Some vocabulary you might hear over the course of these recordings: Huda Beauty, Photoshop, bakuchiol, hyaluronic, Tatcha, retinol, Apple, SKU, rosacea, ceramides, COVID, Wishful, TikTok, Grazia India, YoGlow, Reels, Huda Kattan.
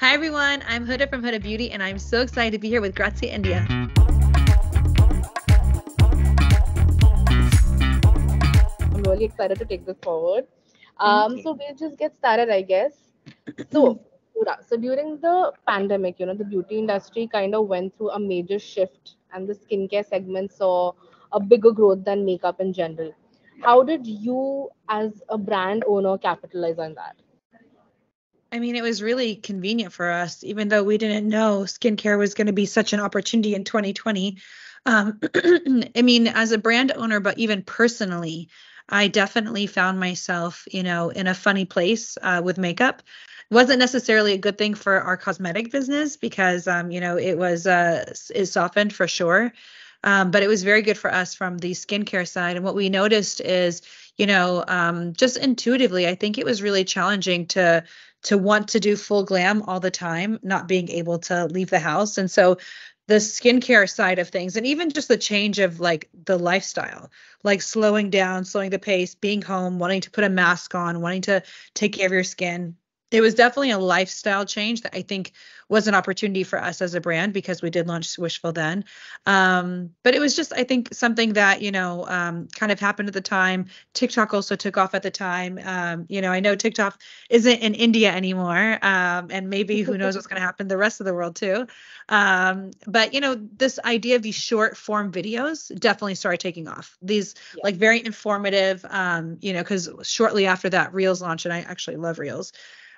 Hi everyone, I'm Huda from Huda Beauty and I'm so excited to be here with Grazia India. I'm really excited to take this forward. So we'll just get started, I guess. So, Huda, during the pandemic, the beauty industry kind of went through a major shift and the skincare segment saw a bigger growth than makeup in general. How did you as a brand owner capitalize on that? I mean, it was really convenient for us, even though we didn't know skincare was going to be such an opportunity in 2020. I mean, as a brand owner, but even personally, I definitely found myself, in a funny place with makeup. It wasn't necessarily a good thing for our cosmetic business because, it softened for sure. But it was very good for us from the skincare side. And what we noticed is, just intuitively, I think it was really challenging to want to do full glam all the time, not being able to leave the house. And so the skincare side of things, and even just the change of like the lifestyle, like slowing down, slowing the pace, being home, wanting to put a mask on, wanting to take care of your skin. It was definitely a lifestyle change that I think was an opportunity for us as a brand because we did launch Wishful then. But it was just, I think, something that, kind of happened at the time. TikTok also took off at the time. I know TikTok isn't in India anymore. And maybe who knows what's going to happen the rest of the world too. But this idea of these short form videos definitely started taking off. These like very informative, because shortly after that Reels launched, and I actually love Reels.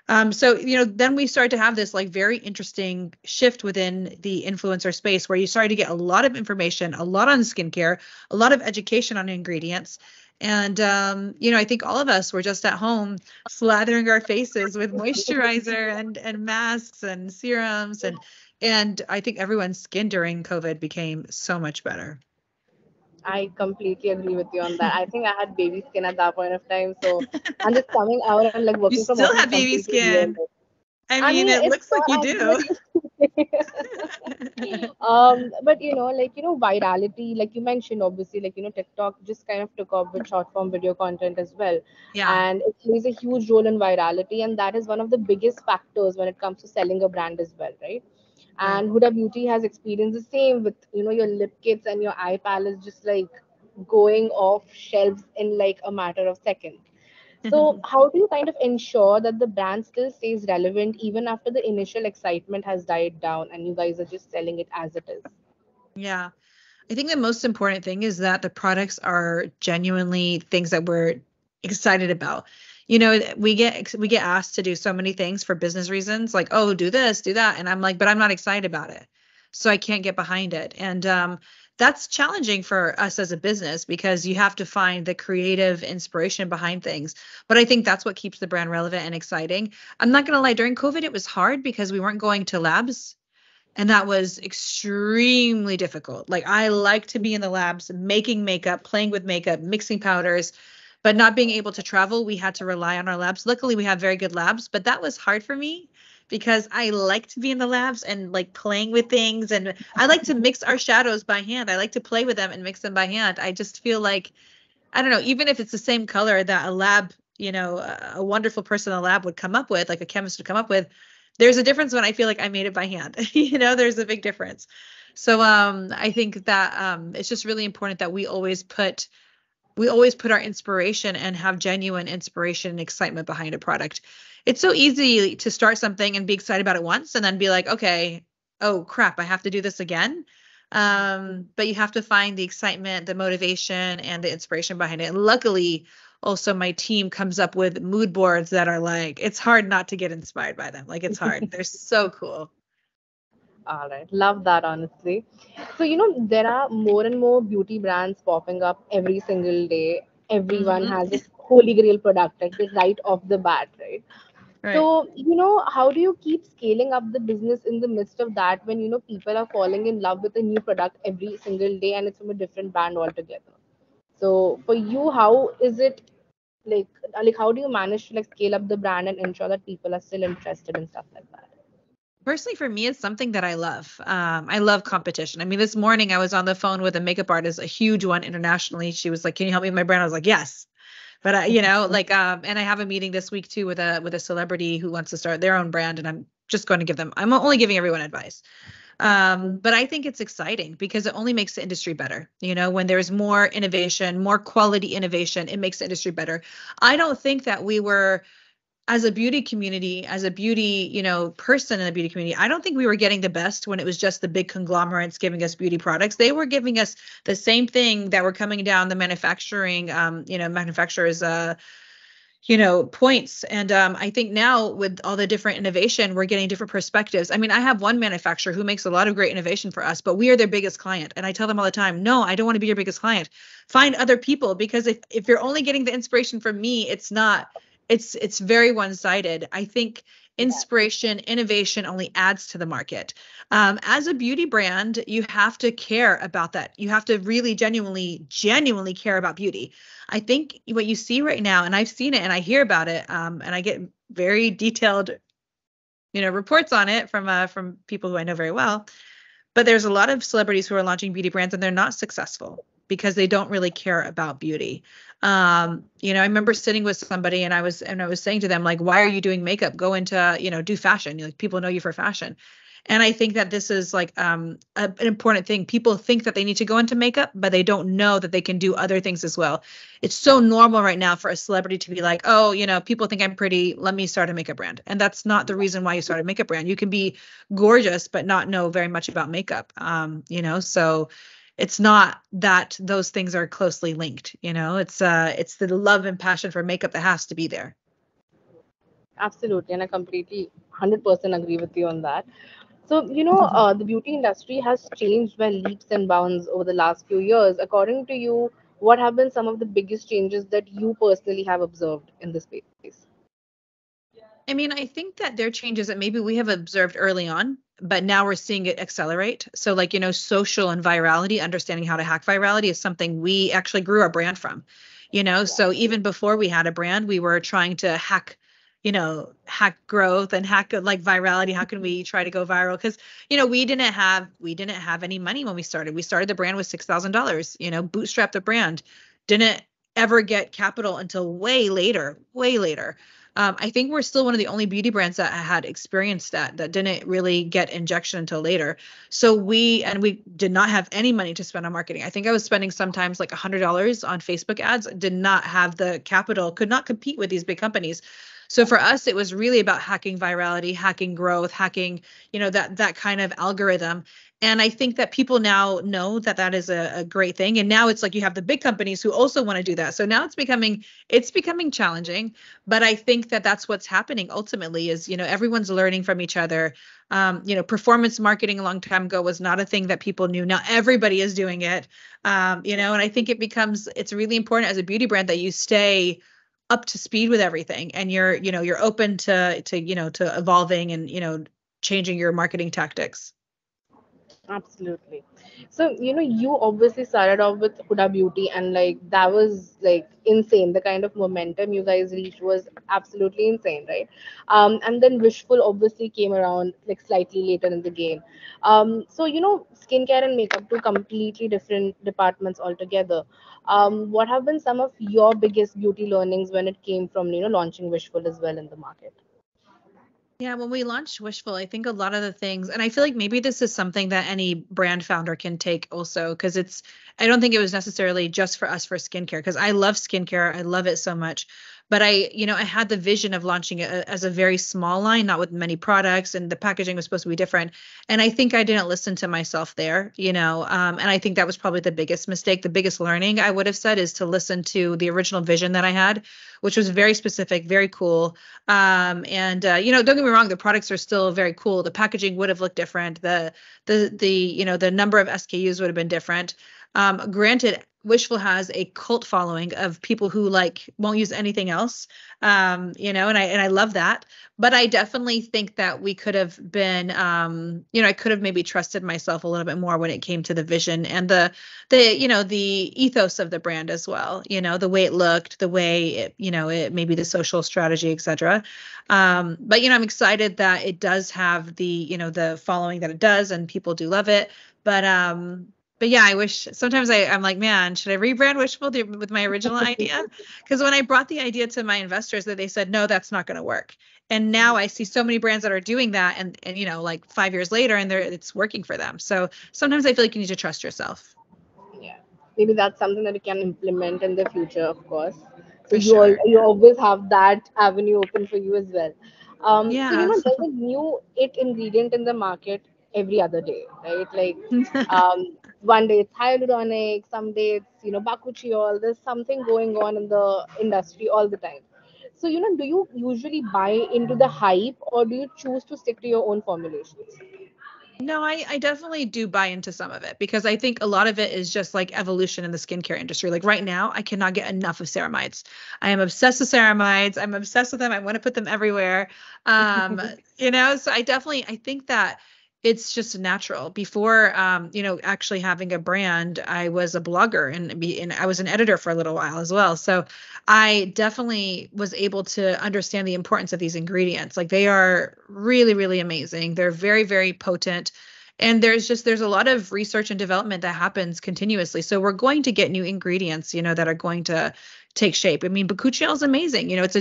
Then we started to have this like very interesting shift within the influencer space where you started to get a lot of information, a lot on skincare, a lot of education on ingredients. And, I think all of us were just at home slathering our faces with moisturizer and masks and serums. And I think everyone's skin during COVID became so much better. I completely agree with you on that. I think I had baby skin at that point of time. So I'm just coming out and like working from home. You still have baby skin. I mean, it looks like you do. But virality, like you mentioned, obviously, TikTok just kind of took off with short form video content as well. Yeah. And it plays a huge role in virality. And that is one of the biggest factors when it comes to selling a brand as well, right? And Huda Beauty has experienced the same with, your lip kits and your eye palettes just like going off shelves in like a matter of seconds. So how do you kind of ensure that the brand still stays relevant even after the initial excitement has died down and you guys are just selling it as it is? Yeah, I think the most important thing is that the products are genuinely things that we're excited about. We get asked to do so many things for business reasons, like, oh, do this, do that. And I'm like, but I'm not excited about it. So I can't get behind it. And that's challenging for us as a business because you have to find the creative inspiration behind things. But I think that's what keeps the brand relevant and exciting. I'm not going to lie, during COVID, it was hard because we weren't going to labs. And that was extremely difficult. Like I like to be in the labs, making makeup, playing with makeup, mixing powders. But not being able to travel, we had to rely on our labs. Luckily, we have very good labs, but that was hard for me because I like to be in the labs and like playing with things. And I like to mix our shadows by hand. I like to play with them and mix them by hand. I just feel like, I don't know, even if it's the same color that a lab, a wonderful person in the lab would come up with, like a chemist would come up with, there's a difference when I feel like I made it by hand. There's a big difference. So I think that it's just really important that we always put our inspiration and have genuine inspiration and excitement behind a product. It's so easy to start something and be excited about it once and then be like, okay, oh crap, I have to do this again. But you have to find the excitement, the motivation, and the inspiration behind it. And luckily, also my team comes up with mood boards that are like, it's hard not to get inspired by them. Like it's hard. They're so cool. All right. Love that, honestly. So, there are more and more beauty brands popping up every single day. Everyone has this holy grail product right off the bat, right? So, how do you keep scaling up the business in the midst of that when, people are falling in love with a new product every single day and it's from a different brand altogether? So for you, how is it like how do you manage to scale up the brand and ensure that people are still interested in stuff like that? Personally, for me, it's something that I love. I love competition. I mean, this morning I was on the phone with a makeup artist, a huge one internationally. She was like, can you help me with my brand? I was like, yes. But, and I have a meeting this week too with a celebrity who wants to start their own brand. And I'm just going to give them, I'm only giving everyone advice. But I think it's exciting because it only makes the industry better. You know, when there's more innovation, more quality innovation, it makes the industry better. I don't think that we were, as a beauty community, as a beauty, you know, person in the beauty community, I don't think we were getting the best when it was just the big conglomerates giving us beauty products. They were giving us the same thing that were coming down the manufacturing, you know, manufacturers, you know, points. And I think now with all the different innovation, we're getting different perspectives. I mean, I have one manufacturer who makes a lot of great innovation for us, but we are their biggest client. And I tell them all the time, no, I don't want to be your biggest client. Find other people, because if you're only getting the inspiration from me, it's very one-sided. I think inspiration, innovation only adds to the market. As a beauty brand, you have to care about that. You have to really genuinely care about beauty. I think what you see right now, and I've seen it and I hear about it, and I get very detailed, you know, reports on it from people who I know very well, but there's a lot of celebrities who are launching beauty brands and they're not successful because they don't really care about beauty. You know, I remember sitting with somebody and I was saying to them, like, why are you doing makeup? Go into, you know, do fashion. Like, people know you for fashion. And I think that this is like an important thing. People think that they need to go into makeup, but they don't know that they can do other things as well. It's so normal right now for a celebrity to be like, oh, you know, people think I'm pretty, let me start a makeup brand. And that's not the reason why you start a makeup brand. You can be gorgeous, but not know very much about makeup, you know, so it's not that those things are closely linked, you know, it's the love and passion for makeup that has to be there. Absolutely. And I completely 100% agree with you on that. So, you know, the beauty industry has changed by leaps and bounds over the last few years. According to you, what have been some of the biggest changes that you personally have observed in this space? I mean, I think that there are changes that maybe we have observed early on, but now we're seeing it accelerate. So like, you know, social and virality, understanding how to hack virality is something we actually grew our brand from, you know. Yeah. So even before we had a brand, we were trying to hack, you know, hack growth and hack like virality. How can we try to go viral? Because, you know, we didn't have any money when we started. We started the brand with $6,000, you know, bootstrapped the brand, didn't ever get capital until way later. I think we're still one of the only beauty brands that had experienced that didn't really get injection until later. So we did not have any money to spend on marketing. I think I was spending sometimes like $100 on Facebook ads, did not have the capital, could not compete with these big companies. So for us, it was really about hacking virality, hacking growth, hacking, you know, that kind of algorithm. And I think that people now know that is a great thing. And now it's like you have the big companies who also want to do that. So now it's becoming challenging. But I think that's what's happening ultimately is, you know, everyone's learning from each other. You know, performance marketing a long time ago was not a thing that people knew. Now everybody is doing it, you know, and I think it's really important as a beauty brand that you stay up to speed with everything. And you're open to, you know, to evolving and, you know, changing your marketing tactics. Absolutely. So, you know, you obviously started off with Huda Beauty, and like that was like insane. The kind of momentum you guys reached was absolutely insane, right? And then Wishful obviously came around like slightly later in the game. So, you know, skincare and makeup, two completely different departments altogether. What have been some of your biggest beauty learnings when it came from, you know, launching Wishful as well in the market? Yeah, when we launched Wishful, I think a lot of the things, and I feel like maybe this is something that any brand founder can take also, because I don't think it was necessarily just for us for skincare, because I love skincare. I love it so much. But I had the vision of launching it as a very small line, not with many products, and the packaging was supposed to be different. And I think I didn't listen to myself there, you know, and I think that was probably the biggest mistake. The biggest learning I would have said is to listen to the original vision that I had, which was very specific, very cool. You know, don't get me wrong, the products are still very cool. The packaging would have looked different. The you know, the number of SKUs would have been different. Granted, Wishful has a cult following of people who like won't use anything else, you know, and I love that. But I definitely think that we could have been, you know, I could have maybe trusted myself a little bit more when it came to the vision and the you know, the ethos of the brand as well. You know, the way it looked, the way it, you know, it maybe the social strategy, etc. But you know, I'm excited that it does have the, you know, the following that it does, and people do love it. But yeah, I wish sometimes I'm like, man, should I rebrand Wishful with my original idea? Because when I brought the idea to my investors, that they said, no, that's not going to work. And now I see so many brands that are doing that, and you know, like 5 years later, and it's working for them. So sometimes I feel like you need to trust yourself. Yeah, maybe that's something that you can implement in the future, of course. So you always have that avenue open for you as well. So, you know, there's a new it ingredient in the market every other day, right? Like one day it's hyaluronic, someday it's, you know, bakuchiol. There's something going on in the industry all the time. So, you know, do you usually buy into the hype, or do you choose to stick to your own formulations? No, I definitely do buy into some of it, because I think a lot of it is just like evolution in the skincare industry. Like right now, I cannot get enough of ceramides. I am obsessed with ceramides. I'm obsessed with them. I want to put them everywhere. You know, so I think that it's just natural. Before, you know, actually having a brand, I was a blogger and I was an editor for a little while as well. So I definitely was able to understand the importance of these ingredients. Like they are really, really amazing. They're very, very potent. And there's a lot of research and development that happens continuously. So we're going to get new ingredients, you know, that are going to take shape. I mean, bakuchiol is amazing. You know, it's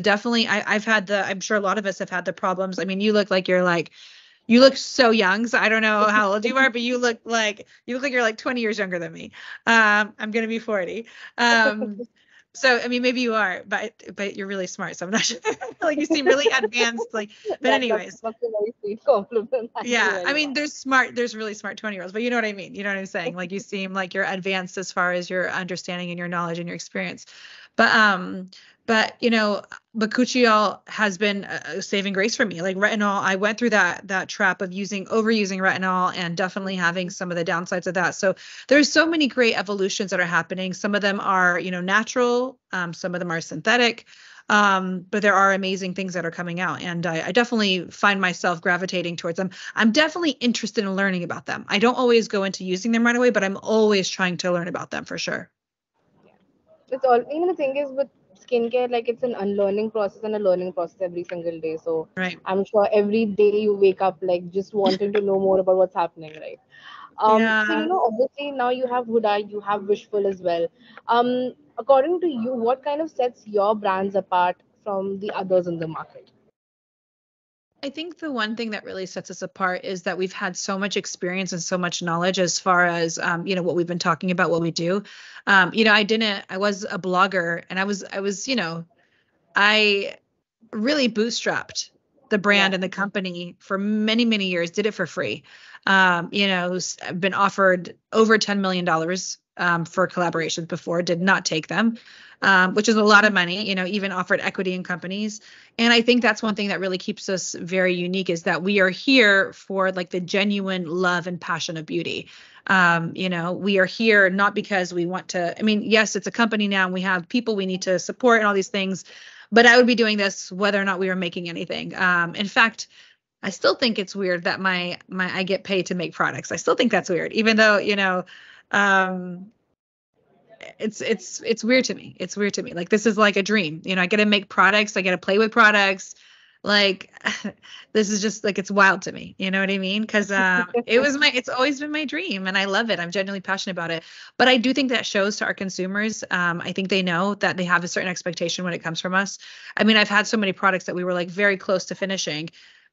I'm sure a lot of us have had the problems. I mean, you look like you look so young. So I don't know how old you are, but you look like you're like 20 years younger than me. I'm going to be 40. So, I mean, maybe you are, but you're really smart. So I'm not sure. Like you seem really advanced, like, but yeah, anyways. That's a very sweet compliment. Yeah. I mean, there's really smart 20-year-olds, but you know what I mean? You know what I'm saying? Like you seem like you're advanced as far as your understanding and your knowledge and your experience. But you know, bakuchiol has been a saving grace for me. Like retinol, I went through that trap of overusing retinol, and definitely having some of the downsides of that. So there's so many great evolutions that are happening. Some of them are, you know, natural. Some of them are synthetic. But there are amazing things that are coming out, and I definitely find myself gravitating towards them. I'm definitely interested in learning about them. I don't always go into using them right away, but I'm always trying to learn about them for sure. It's all, even the thing is with skincare, like it's an unlearning process and a learning process every single day. So right. I'm sure every day you wake up, like just wanting to know more about what's happening, right? So, you know, obviously now you have Huda, you have Wishful as well. According to you, what kind of sets your brands apart from the others in the market? I think the one thing that really sets us apart is that we've had so much experience and so much knowledge as far as, you know, what we've been talking about, what we do. You know, I was a blogger, and I was, you know, I really bootstrapped the brand and the company for many, many years, did it for free. You know, I've been offered over $10 million for collaborations before, did not take them, which is a lot of money, you know, even offered equity in companies. And I think that's one thing that really keeps us very unique, is that we are here for like the genuine love and passion of beauty. You know, we are here not because we want to, I mean, yes, it's a company now and we have people we need to support and all these things, but I would be doing this whether or not we were making anything. In fact, I still think it's weird that I get paid to make products. I still think that's weird, even though, you know, it's weird to me. It's weird to me. Like, this is like a dream, you know, I get to make products. I get to play with products. Like, this is just like, it's wild to me. You know what I mean? Cause, it's always been my dream, and I love it. I'm genuinely passionate about it, but I do think that shows to our consumers. I think they know that they have a certain expectation when it comes from us. I mean, I've had so many products that we were like very close to finishing,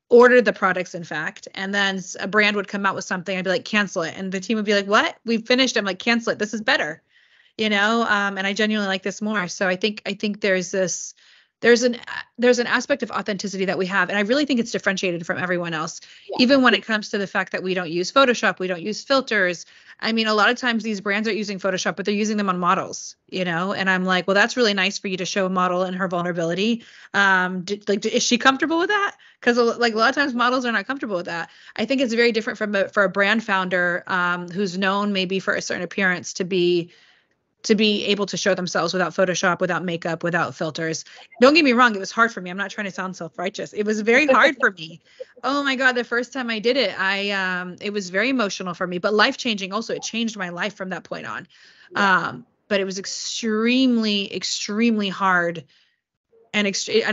ordered the products, in fact, and then a brand would come out with something. I'd be like, cancel it. And the team would be like, what? We've finished. I'm like, cancel it. This is better, you know? And I genuinely like this more. So I think there's an aspect of authenticity that we have. And I really think it's differentiated from everyone else, even when it comes to the fact that we don't use Photoshop, we don't use filters. I mean, a lot of times these brands are using Photoshop, but they're using them on models, you know? And I'm like, well, that's really nice for you to show a model and her vulnerability. Is she comfortable with that? Because like a lot of times models are not comfortable with that. I think it's very different for a brand founder who's known maybe for a certain appearance to be able to show themselves without Photoshop, without makeup, without filters. Don't get me wrong, it was hard for me. I'm not trying to sound self-righteous. It was very hard for me. Oh my God, the first time I did it, it was very emotional for me, but life-changing also. It changed my life from that point on. But it was extremely, extrememely hard. And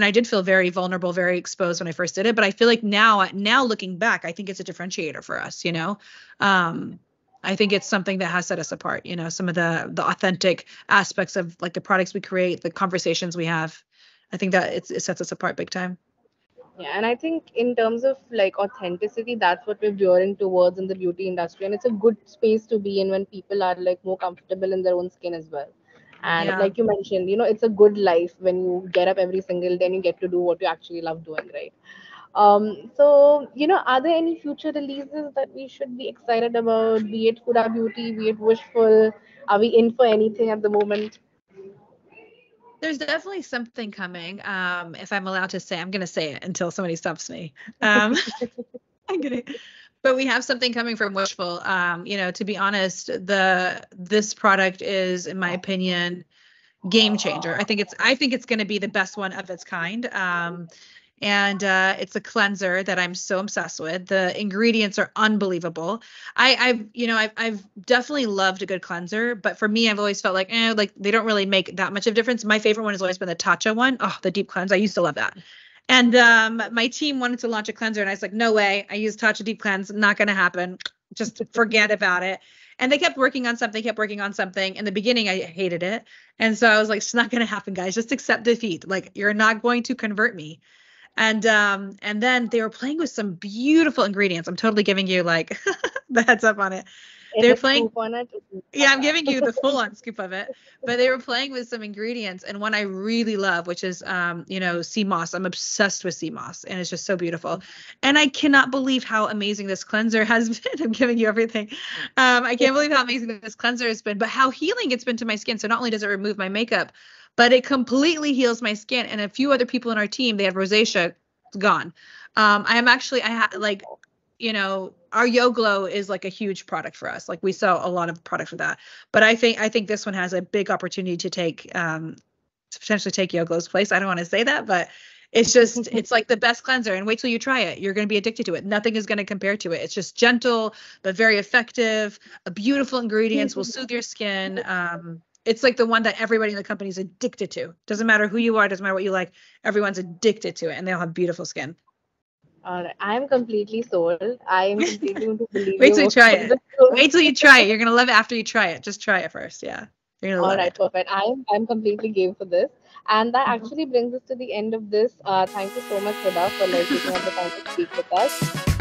I did feel very vulnerable, very exposed when I first did it. But I feel like now looking back, I think it's a differentiator for us, you know? I think it's something that has set us apart, you know, some of the authentic aspects of like the products we create, the conversations we have. I think that it sets us apart big time. Yeah, and I think in terms of like authenticity, that's what we're veering towards in the beauty industry, and it's a good space to be in when people are like more comfortable in their own skin as well. And Yeah. like you mentioned, it's a good life when you get up every single day and you get to do what you actually love doing, right? So are there any future releases that we should be excited about? Be it Huda Beauty, be it Wishful, are we in for anything at the moment? There's definitely something coming. If I'm allowed to say, I'm going to say it until somebody stops me. I'm kidding. But we have something coming from Wishful. To be honest, this product is, in my opinion, game changer. I think it's going to be the best one of its kind. And it's a cleanser that I'm so obsessed with. The ingredients are unbelievable. I've definitely loved a good cleanser, but for me, I've always felt like, like they don't really make that much of a difference. My favorite one has always been the Tatcha one. Oh, the deep cleanse. I used to love that. And my team wanted to launch a cleanser, and I was like, no way. I use Tatcha deep cleanse. Not going to happen. Just forget about it. And they kept working on something. In the beginning, I hated it. And so I was like, it's not going to happen, guys. Just accept defeat. Like, you're not going to convert me. And then they were playing with some beautiful ingredients. I'm totally giving you like the heads up on it. If They're it's playing. Scoop on it, it's Yeah, I'm giving you the full on scoop of it. But they were playing with some ingredients, and one I really love, which is sea moss. I'm obsessed with sea moss, and it's just so beautiful. And I cannot believe how amazing this cleanser has been. I'm giving you everything. I can't believe how amazing this cleanser has been, but how healing it's been to my skin. So not only does it remove my makeup, but it completely heals my skin. And a few other people in our team, they have rosacea, gone. Our YoGlow is like a huge product for us. Like, we sell a lot of product for that. But I think this one has a big opportunity to potentially take YoGlow's place. I don't want to say that, but it's like the best cleanser, and wait till you try it. You're going to be addicted to it. Nothing is going to compare to it. It's just gentle, but very effective. Beautiful ingredients will soothe your skin. It's like the one that everybody in the company is addicted to. Doesn't matter who you are, doesn't matter what you like. Everyone's addicted to it, and they all have beautiful skin. All right. I'm completely sold. I'm completely going to believe Wait till you try it. Wait till you try it. You're going to love it after you try it. Just try it first. Yeah. You're going to love it. All right. Perfect. I'm completely game for this. And that actually brings us to the end of this. Thank you so much, Huda, for taking up the time to speak with us.